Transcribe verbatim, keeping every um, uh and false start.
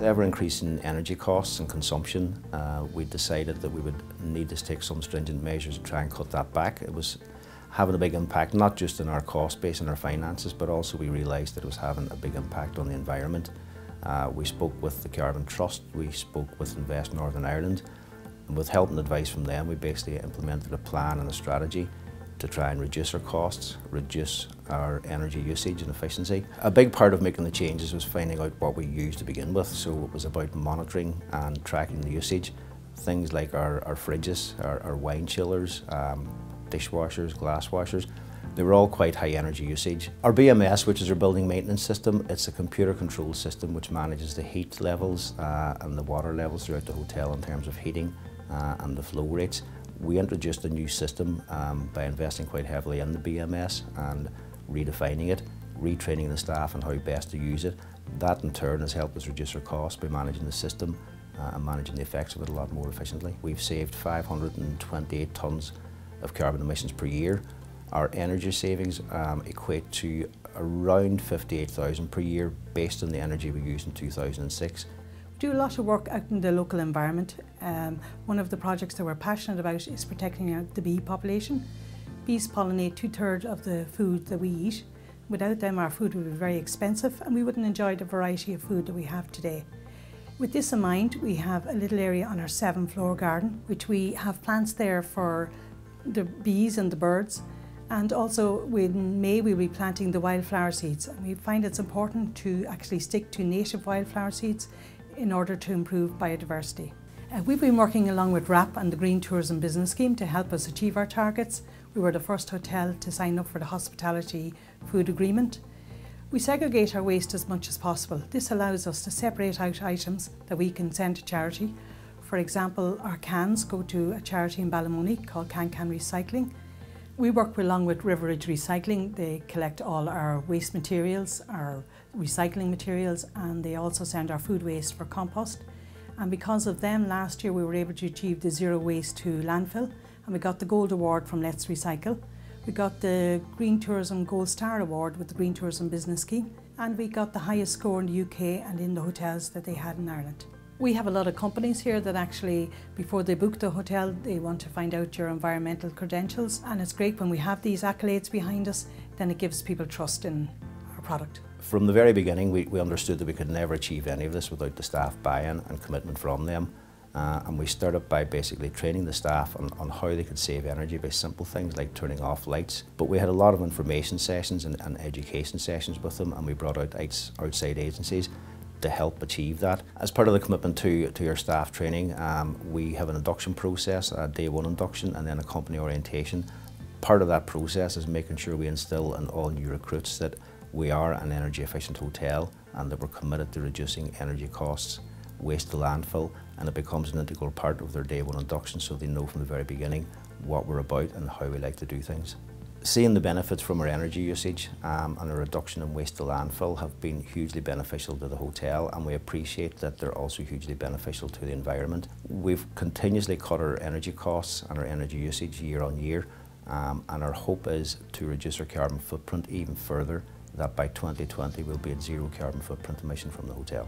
With ever-increasing energy costs and consumption, uh, we decided that we would need to take some stringent measures to try and cut that back. It was having a big impact, not just in our cost base and our finances, but also we realised that it was having a big impact on the environment. Uh, we spoke with the Carbon Trust, we spoke with Invest Northern Ireland, and with help and advice from them, we basically implemented a plan and a strategy to try and reduce our costs, reduce our energy usage and efficiency. A big part of making the changes was finding out what we used to begin with, so it was about monitoring and tracking the usage. Things like our, our fridges, our, our wine chillers, um, dishwashers, glass washers, they were all quite high energy usage. Our B M S, which is our building maintenance system, it's a computer controlled system which manages the heat levels uh, and the water levels throughout the hotel in terms of heating uh, and the flow rates. We introduced a new system um, by investing quite heavily in the B M S and redefining it, retraining the staff on how best to use it. That in turn has helped us reduce our costs by managing the system uh, and managing the effects of it a lot more efficiently. We've saved five hundred twenty-eight tonnes of carbon emissions per year. Our energy savings um, equate to around fifty-eight thousand per year based on the energy we used in two thousand six. Do a lot of work out in the local environment. Um, one of the projects that we're passionate about is protecting the bee population. Bees pollinate two-thirds of the food that we eat. Without them, our food would be very expensive and we wouldn't enjoy the variety of food that we have today. With this in mind, we have a little area on our seventh floor garden, which we have plants there for the bees and the birds. And also in May we'll be planting the wildflower seeds. We find it's important to actually stick to native wildflower seeds in order to improve biodiversity. Uh, we've been working along with RAP and the Green Tourism Business Scheme to help us achieve our targets. We were the first hotel to sign up for the hospitality food agreement. We segregate our waste as much as possible. This allows us to separate out items that we can send to charity. For example, our cans go to a charity in Ballymoney called Can Can Recycling. We work along with River Ridge Recycling. They collect all our waste materials, our recycling materials, and they also send our food waste for compost. And because of them, last year we were able to achieve the zero waste to landfill, and we got the gold award from Let's Recycle. We got the Green Tourism Gold Star Award with the Green Tourism Business Scheme, and we got the highest score in the U K and in the hotels that they had in Ireland. We have a lot of companies here that actually, before they book the hotel, they want to find out your environmental credentials. And it's great when we have these accolades behind us, then it gives people trust in our product. From the very beginning, we, we understood that we could never achieve any of this without the staff buy-in and commitment from them. Uh, and we started by basically training the staff on, on how they could save energy by simple things like turning off lights. But we had a lot of information sessions and, and education sessions with them, and we brought out outside agencies to help achieve that. As part of the commitment to, to your staff training, um, we have an induction process, a day one induction and then a company orientation. Part of that process is making sure we instill in all new recruits that we are an energy efficient hotel and that we're committed to reducing energy costs, waste to landfill, and it becomes an integral part of their day one induction so they know from the very beginning what we're about and how we like to do things. Seeing the benefits from our energy usage um, and a reduction in waste to landfill have been hugely beneficial to the hotel, and we appreciate that they're also hugely beneficial to the environment. We've continuously cut our energy costs and our energy usage year on year, um, and our hope is to reduce our carbon footprint even further, that by twenty twenty we'll be at zero carbon footprint emission from the hotel.